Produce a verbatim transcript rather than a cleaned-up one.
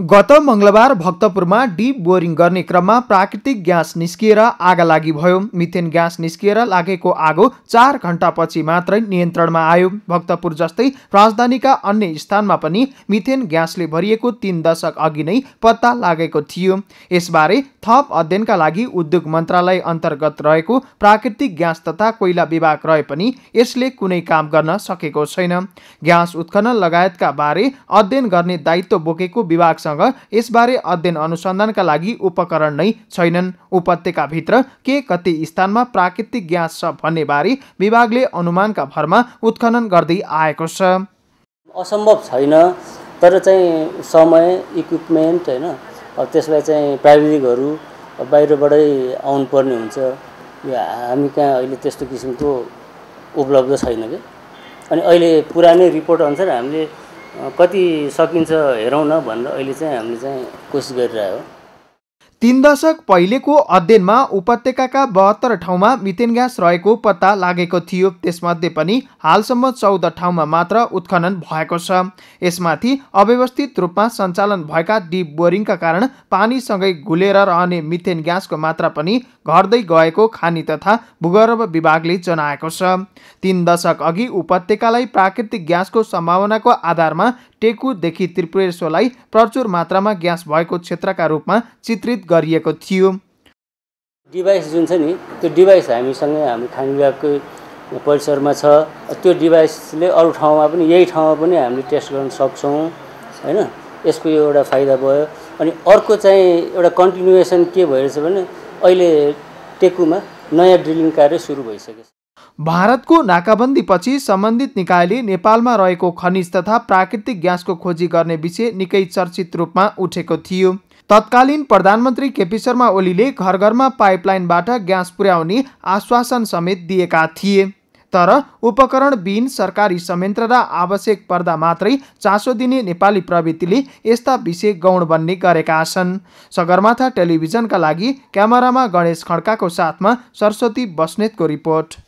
गत मंगलबार भक्तपुर में डिप बोरिंग करने क्रम में प्राकृतिक गैस निस्किएर आग लागि भयो। मिथेन गैस निस्किएर लागेको आगो चार घंटा पछि मात्रै नियन्त्रणमा आयो। भक्तपुर जस्तै राजधानी का अन्य स्थान में पनि मिथेन गैसले भरिएको तीन दशक अघि नै पत्ता लागेको थियो। यसबारे थप अध्ययनका लागि उद्योग मन्त्रालय अन्तर्गत रहेको प्राकृतिक गैस तथा कोइला विभाग रहे पनि यसले कुनै काम गर्न सकेको छैन। गैस उत्खनन लगायतका बारे अध्ययन गर्ने दायित्व बोकेको विभाग यसबारे अध्ययन अनुसन्धानका लागि उपकरण नै छैनन्। उपत्यका भित्र के कति स्थानमा प्राकृतिक ग्यास छ भन्ने बारे विभागले अनुमानका भरमा उत्खनन गर्दै आएको छ। असम्भव छैन, तर चाहिँ समय, इक्विपमेन्ट हैन, अब त्यसलाई चाहिँ प्राविधिकहरु बाहिरबाटै आउनु पर्ने हुन्छ। यो हामी कहाँ अहिले त्यस्तो किसिमको उपलब्ध छैन के। अनि अहिले पुरानै रिपोर्ट अनुसार हामीले कति सकिन्छ हेरौँ न भनेर अहिले चाहिँ हामीले चाहिँ कोसिस गरिरहेको हो। तीन दशक पहिलेको अध्ययनमा उपत्यकाका बहत्तर ठाउँमा मिथेन ग्यास रहेको पत्ता लागेको थियो। त्यसमध्ये पनि हालसम्म चौध ठाउँमा मात्र उत्खनन भएको छ। यसमाथि अव्यवस्थित रूपमा सञ्चालन भएका डिप बोरिङका कारण पानीसँगै घुलेर रहने मिथेन ग्यासको मात्रा पनि घट्दै गएको खानी तथा भूगर्भ विभागले जनाएको छ। तीन दशक अघि उपत्यकालाई प्राकृतिक ग्यासको सम्भावनाको आधारमा टेकुदेखि त्रिपुरेश्वरलाई प्रचुर मात्रामा ग्यास भएको क्षेत्रका रूपमा चित्रित गरिएको थियो। डिभाइस जुन छ नि, त्यो डिभाइस हामीसँग हाम्रो खानी विभागको परिसरमा छ। त्यो डिभाइसले अरू ठाउँमा पनि, यही ठाउँमा पनि हामीले टेस्ट गर्न सक्छौँ हैन। यसको एउटा फाइदा भयो। अनि अर्को चाहिँ एउटा कन्टिन्युएसन के भइरहेछ भने अहिले टेकुमा नयाँ ड्रिलिङ कार्य सुरु भइसकेछ। भारतको नाकाबन्दी पछि सम्बन्धित निकायले नेपालमा रहेको खनिज तथा प्राकृतिक ग्यासको खोजी गर्ने विषय निकै चर्चित रूपमा उठेको थियो। तत्कालीन प्रधानमन्त्री केपी शर्मा ओलीले घर घरमा पाइपलाइनबाट ग्यास पुर्याउने आश्वासन समेत दिएका थिए, तर उपकरण बिन सरकारी संयन्त्र र आवश्यक पर्दा मात्रै चासो दिने नेपाली प्रवृत्तिले यस्ता विषय गौण बन्ने गरेका छन्। सगरमाथा टेलिभिजनका लागि क्यामेरामा गणेश खड्काको साथमा सरस्वती बस्नेतको रिपोर्ट।